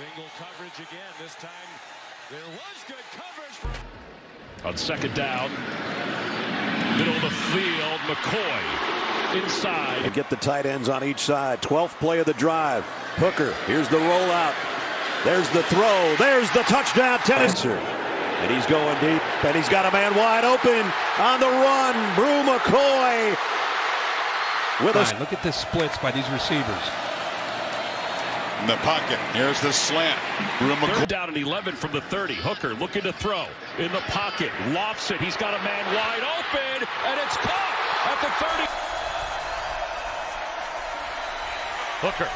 Single coverage again. This time there was good coverage for... On second down, middle of the field, McCoy inside. They get the tight ends on each side. 12th play of the drive. Hooker, here's the rollout. There's the throw. There's the touchdown, Tennessee. And he's going deep, and he's got a man wide open on the run. Bru McCoy with a... Look at the splits by these receivers. In the pocket, here's the slant. Third down and 11 from the 30. Hooker looking to throw. In the pocket, lofts it. He's got a man wide open, and it's caught at the 30. Hooker,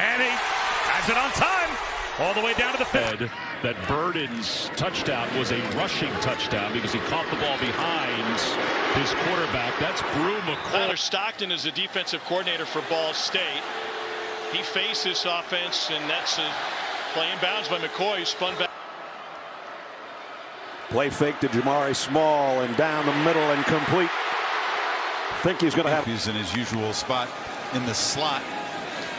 and he has it on time. All the way down to the 50. That Burden's touchdown was a rushing touchdown because he caught the ball behind his quarterback. That's Bru McCoy. Tyler Stockton is the defensive coordinator for Ball State. He faced this offense, and that's a play in bounds by McCoy, who spun back. Play fake to Jamari Small, and down the middle and complete. I think he's going to have... He's in his usual spot in the slot.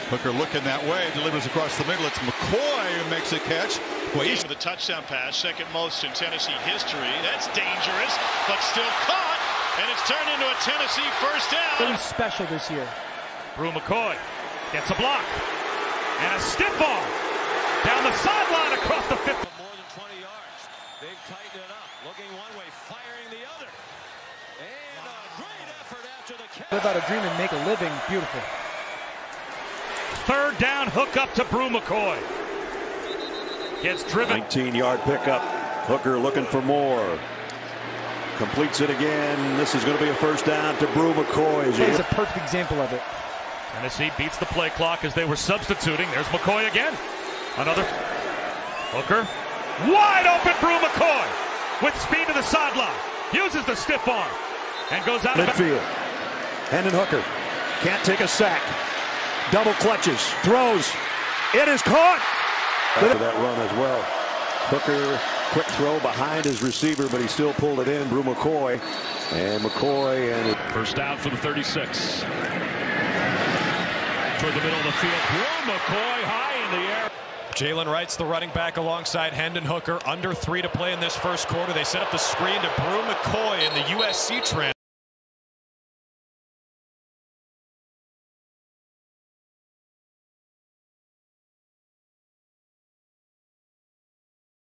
Hooker looking that way, delivers across the middle. It's McCoy who makes a catch. Well, he's the touchdown pass, second most in Tennessee history. That's dangerous, but still caught, and it's turned into a Tennessee first down. Pretty special this year. Bru McCoy. Gets a block, and a stiff ball down the sideline across the 50. More than 20 yards. They've tightened it up. Looking one way, firing the other. And a great effort after the catch. Live out a dream and make a living. Beautiful. Third down, hook up to Bru McCoy. Gets driven. 19-yard pickup. Hooker looking for more. Completes it again. This is going to be a first down to Bru McCoy. He's a perfect example of it. Tennessee beats the play clock as they were substituting. There's McCoy again. Another Hooker. Wide open Bru McCoy with speed to the sideline. Uses the stiff arm and goes out midfield. Hendon Hooker can't take a sack. Double clutches. Throws. It is caught. After that run as well. Hooker, quick throw behind his receiver, but he still pulled it in. Bru McCoy. And McCoy and... First down for the 36. Toward the middle of the field. Bru McCoy high in the air. Jalen Wright's the running back alongside Hendon Hooker. Under 3 to play in this first quarter. They set up the screen to Bru McCoy in the USC trend.